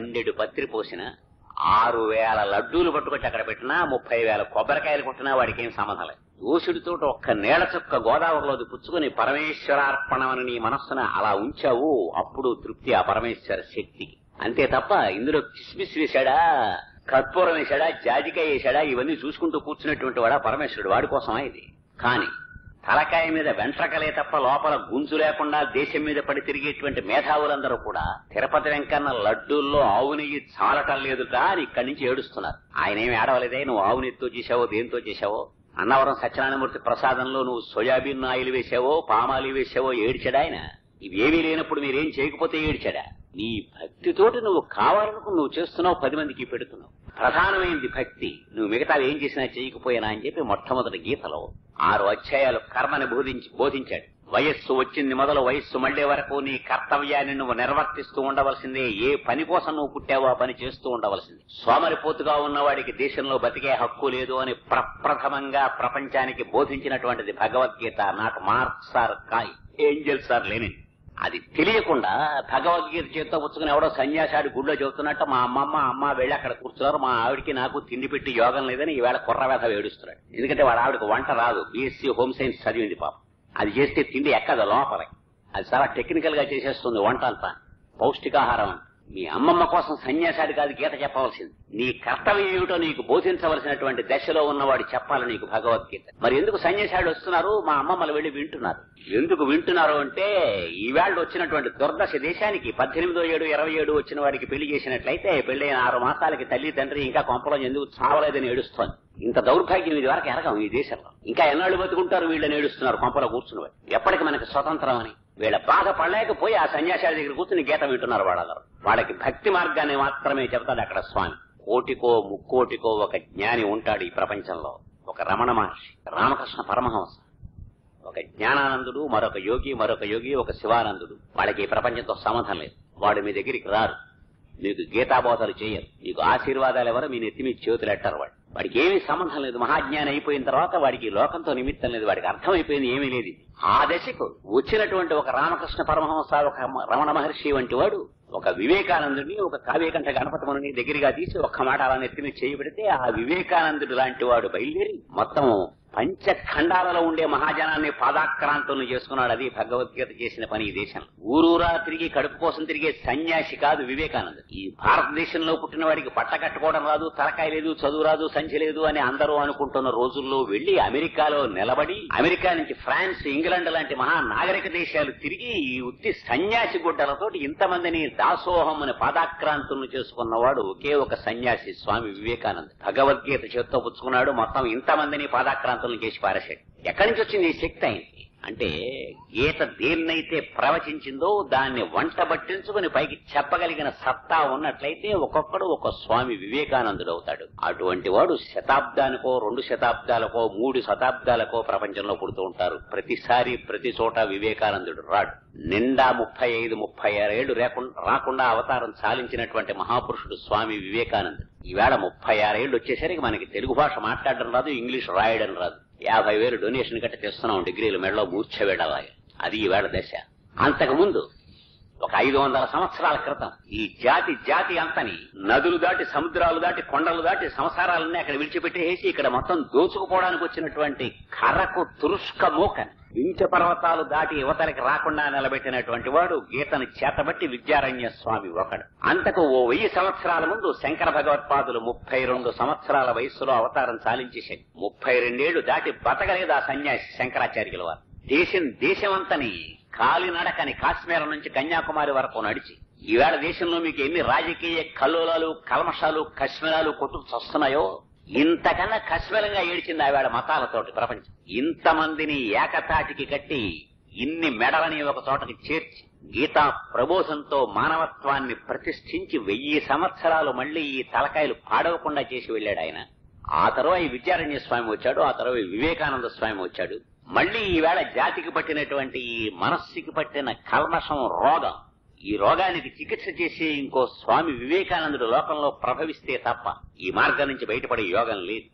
12 పత్రి పోసిన 6000 లడ్డూలు పట్టుకొచ్చి అక్కడ పెట్టినా 30000 కొబ్బరికాయలు కొట్టినా వాడికి ఏం సంబంధం లేదు. దోషుడితో ఒక్క నేల చుక్క గోదావరిలోది పుచ్చుకుని పరమేశ్వరార్పణమని నీ మనస్సును అలా ఉంచావు, అప్పుడు తృప్తి ఆ పరమేశ్వర శక్తికి. అంతే తప్ప ఇందులో కిస్మిస్ వేశాడా, కర్పూరం వేశాడా, జాజికాయ వేశాడా, ఇవన్నీ చూసుకుంటూ కూర్చున్నటువంటి వాడా పరమేశ్వరుడు, వాడి కోసమా ఇది? కానీ తలకాయ మీద వెంట్రకలే తప్ప లోపల గుంజు లేకుండా దేశం మీద పడి తిరిగేటువంటి మేధావులందరూ కూడా తిరుపతి వెంకన్న లడ్డూల్లో ఆవు నెయ్యి చాలటం లేదుగా అని ఇక్కడి నుంచి ఏడుస్తున్నారు. ఆయనేమి ఏడవలేదే, నువ్వు ఆవు నెయ్యితో చేశావో దేంతో చేశావో, అన్నవరం సత్యనారాయణమూర్తి ప్రసాదంలో నువ్వు సోయాబీన్ ఆయిల్ వేసావో పామాయిల్ వేసావో ఏడ్చాడు ఆయన. ఇవేమీ లేనప్పుడు మీరేం చేయకపోతే ఏడ్చాడా? నీ భక్తితోటి నువ్వు కావాలనుకుని నువ్వు చేస్తున్నావు, 10 మందికి పెడుతున్నావు. ప్రధానమైంది భక్తి, నువ్వు మిగతా ఏం చేసినా చేయకపోయినా అని చెప్పి మొట్టమొదటి గీతలో 6 అధ్యాయాలు కర్మని బోధించాడు. వయస్సు వచ్చింది మొదలు వయస్సు మళ్లే వరకు నీ కర్తవ్యాన్ని నువ్వు నిర్వర్తిస్తూ ఉండవలసిందే. ఏ పని కోసం నువ్వు పుట్టావో ఆ పని చేస్తూ ఉండవలసింది. సోమరిపోతుగా ఉన్నవాడికి దేశంలో బతికే హక్కు లేదు అని ప్రప్రథమంగా ప్రపంచానికి బోధించినటువంటిది భగవద్గీత, నాట్ మార్క్స్ ఆర్ కాయ్ ఏంజల్స్ ఆర్ లెనిన్. అది తెలియకుండా భగవద్గీత చేతితో పుచ్చుకుని ఎవడో సన్యాసాడి గుళ్ళో చెబుతున్నట్టు మా అమ్మ వెళ్ళి అక్కడ కూర్చున్నారు, మా ఆవిడికి నాకు తిండి పెట్టి యోగం లేదని ఈవేళ కుర్రవేధ ఏడుస్తున్నాడు. ఎందుకంటే వాడు ఆవిడకి వంట రాదు, BSc హోమ్ సైన్స్ చదివింది పాపం, అది చేస్తే తిండి ఎక్కదు లోపలికి, అది చాలా టెక్నికల్ గా చేసేస్తుంది వంట అంతా, పౌష్టికాహారం అంట. మీ అమ్మమ్మ కోసం సన్యాసాడి కాదు గీత చెప్పవలసింది, నీ కర్తవ్యం ఏమిటో నీకు బోధించవలసినటువంటి దశలో ఉన్నవాడు చెప్పాలి నీకు భగవద్గీత. మరి ఎందుకు సన్యాసాడు వస్తున్నారు, మా అమ్మమ్మలు వెళ్ళి వింటున్నారు, ఎందుకు వింటున్నారు అంటే ఈవేళ వచ్చినటువంటి దుర్దశ దేశానికి. 18, 27, 27 వచ్చిన వాడికి పెళ్లి చేసినట్లయితే పెళ్లైన 6 మాసాలకి తల్లి తండ్రి ఇంకా కొంపలో ఎందుకు చావలేదని ఏడుస్తోంది. ఇంత దౌర్భాగ్యం ఇది వరకు ఎరగం ఈ దేశంలో, ఇంకా ఎన్నాళ్ళు బతుకుంటారు వీళ్ళని ఏడుస్తున్నారు కొంపలో కూర్చుని. ఎప్పటికీ మనకి స్వతంత్రం అని వీళ్ళ బాధ పడలేకపోయి ఆ సన్యాసాల దగ్గర కూర్చుని గీత వింటున్నారు. వాళ్ళందరూ వాళ్ళకి భక్తి మార్గాన్ని మాత్రమే చెబుతాడు అక్కడ స్వామి. 1 కోటికో 3 కోటికో ఒక జ్ఞాని ఉంటాడు ఈ ప్రపంచంలో, ఒక రమణ మహర్షి, రామకృష్ణ పరమహంస, ఒక జ్ఞానానందుడు, మరొక యోగి, ఒక శివానందుడు. వాళ్ళకి ఈ ప్రపంచంతో సంబంధం లేదు, వాడు మీ దగ్గరికి రారు, మీకు గీతాబోధలు చేయరు, మీకు ఆశీర్వాదాలు ఎవరు, మీ నెత్తి మీ చేతులు ఎట్టారు. వాడికి ఏమీ సంబంధం లేదు. మహాజ్ఞానం అయిపోయిన తర్వాత వాడికి లోకంతో నిమిత్తం లేదు, వాడికి అర్థమైపోయింది ఏమీ లేదు. ఆ దశకు వచ్చినటువంటి ఒక రామకృష్ణ పరమహంస, ఒక రమణ మహర్షి వంటి వాడు ఒక వివేకానందుడిని, ఒక కావ్యకంఠ గణపతి మునిని దగ్గరగా తీసి ఒక్క మాట అలా నెత్తిని చేయబడితే ఆ వివేకానందుడు లాంటి వాడు బయలుదేరి మొత్తం పంచఖండాలలో ఉండే మహాజనాన్ని పాదాక్రాంతులను చేసుకున్నాడు. అది భగవద్గీత చేసిన పని. ఈ దేశంలో ఊరూరా తిరిగి కడుపు కోసం తిరిగే సన్యాసి కాదు వివేకానందుడు. ఈ భారతదేశంలో పుట్టిన వాడికి బట్ట కట్టుకోవడం రాదు, తలకాయ లేదు, చదువు రాదు, సంచి లేదు అని అందరూ అనుకుంటున్న రోజుల్లో వెళ్లి అమెరికాలో నిలబడి, అమెరికా నుంచి ఫ్రాన్స్, ఇంగ్లాండ్ లాంటి మహా నాగరిక దేశాలు తిరిగి ఈ ఉత్తి సన్యాసి గుడ్డలతోటి ఇంతమందిని దాసోహముని పాదాక్రాంతులను చేసుకున్నవాడు ఒకే ఒక సన్యాసి, స్వామి వివేకానంద. భగవద్గీత చేత్తో పుచ్చుకున్నాడు, మొత్తం ఇంతమందిని పాదాక్రాంతులను చేసి పారేశాడు. ఎక్కడి నుంచి వచ్చింది ఈ శక్తి ఆయనకి అంటే? గీత దేన్నైతే ప్రవచించిందో దాన్ని వంట పట్టించుకుని పైకి చెప్పగలిగిన సత్తా ఉన్నట్లయితే ఒక్కొక్కడు ఒక స్వామి వివేకానందుడు అవుతాడు. అటువంటి వాడు 1 శతాబ్దానికో 2 శతాబ్దాలకో 3 శతాబ్దాలకో ప్రపంచంలో పుడుతూ ఉంటారు. ప్రతిసారి ప్రతి చోట వివేకానందుడు రాడు. నిండా 35, 36 ఏళ్లు రాకుండా అవతారం సాధించినటువంటి మహాపురుషుడు స్వామి వివేకానందుడు. ఈవేళ 36 ఏళ్లు వచ్చేసరికి మనకి తెలుగు భాష మాట్లాడడం రాదు, ఇంగ్లీష్ రాయడం రాదు. 50,000 డొనేషన్ గట్ట తెస్తున్నాం, డిగ్రీలు మెడలో మూర్చవేడలాగా. అది ఈవేళ దశ. అంతకుముందు ఒక 500 సంవత్సరాల క్రితం ఈ జాతి అంతని నదులు దాటి, సముద్రాలు దాటి, కొండలు దాటి, సంసారాలన్నీ అక్కడ విడిచిపెట్టేసి ఇక్కడ మొత్తం దోచుకుపోవడానికి వచ్చినటువంటి కర్రకు తురుష్క మూకని ఇంచ పర్వతాలు దాటి యువతలకి రాకుండా నిలబెట్టినటువంటి వాడు గీతను చేతబట్టి విద్యారణ్య స్వామి ఒకడు. అంతకు 1000 సంవత్సరాల ముందు శంకర భగవత్పాదులు 32 సంవత్సరాల వయస్సులో అవతారం సాధించేశాడు. 32 ఏళ్లు దాటి బతకలేదు ఆ సన్యాసి శంకరాచార్యుల వారు. దేశమంతని కాలినడకని కాశ్మీరం నుంచి కన్యాకుమారి వరకు నడిచి ఈవేళ దేశంలో మీకు ఎన్ని రాజకీయ కల్లోలాలు, కల్మషాలు, కశ్మీరాలు కొట్టుకొస్తున్నాయో ఇంతకన్నా కశ్మీరంగా ఏడిచింది ఆవేళ మతాలతోటి ప్రపంచం. ఇంతమందిని ఏకతాటికి కట్టి ఇన్ని మెడలని ఒక చోటకి చేర్చి గీతా ప్రబోధంతో మానవత్వాన్ని ప్రతిష్ఠించి 1000 సంవత్సరాలు మళ్లీ ఈ తలకాయలు పాడవకుండా చేసి వెళ్ళాడు ఆయన. ఆ తరువాత విద్యారణ్య స్వామి వచ్చాడు, ఆ తరువాత వివేకానంద స్వామి వచ్చాడు. మళ్లీ ఈవేళ జాతికి పట్టినటువంటి ఈ మనస్సుకి పట్టిన కల్మషం రోగం, ఈ రోగానికి చికిత్స చేసి ఇంకో స్వామి వివేకానందుడు లోకంలో ప్రభవిస్తే తప్ప ఈ మార్గం నుంచి బయటపడే యోగం లేదు.